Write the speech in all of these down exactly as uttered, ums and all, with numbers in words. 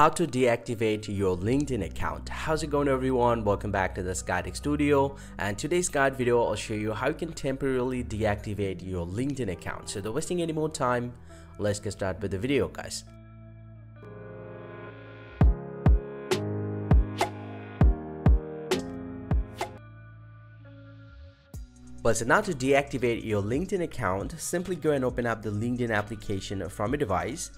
How to deactivate your LinkedIn account. How's it going, everyone? Welcome back to the Sky Tech Studio, and today's guide video I'll show you how you can temporarily deactivate your LinkedIn account. So without wasting any more time, let's get started with the video, guys. But so now to deactivate your LinkedIn account, simply go and open up the LinkedIn application from your device.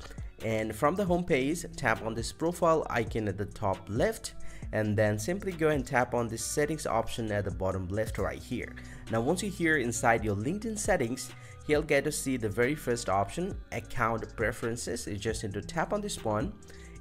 And from the home page, tap on this profile icon at the top left, and then simply go and tap on this settings option at the bottom left right here. Now once you're here inside your LinkedIn settings, you'll get to see the very first option, account preferences. You just need to tap on this one,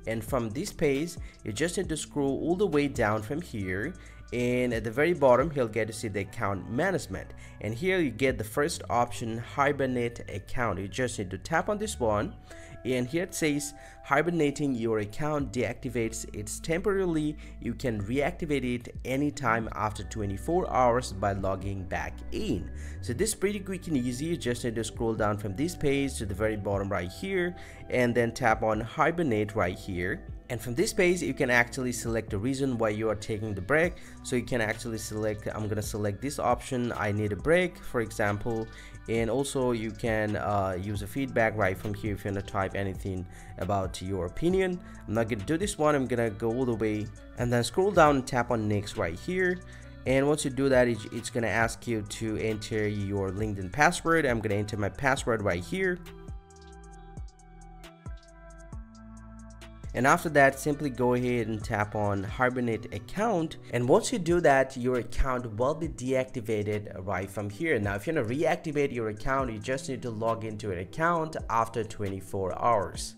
and from this page you just need to scroll all the way down from here, and at the very bottom you'll get to see the account management, and here you get the first option, hibernate account. You just need to tap on this one, and here it says hibernating your account deactivates it's temporarily. You can reactivate it anytime after twenty-four hours by logging back in. So this is pretty quick and easy. You just need to scroll down from this page to the very bottom right here, and then tap on hibernate right here. And from this page you can actually select the reason why you are taking the break. So you can actually select, I'm gonna select this option, I need a break, for example. And also you can uh, use a feedback right from here if you want to type anything about your opinion. I'm not gonna do this one, I'm gonna go all the way and then scroll down and tap on next right here. And once you do that, it's gonna ask you to enter your LinkedIn password. I'm gonna enter my password right here. And after that, simply go ahead and tap on hibernate account, and once you do that, your account will be deactivated right from here. Now if you want to reactivate your account, you just need to log into an account after twenty-four hours.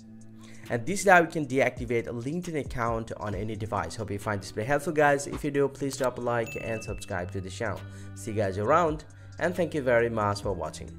And this is how you can deactivate a LinkedIn account on any device. Hope you find this very helpful, guys. If you do, please drop a like and subscribe to the channel. See you guys around, and thank you very much for watching.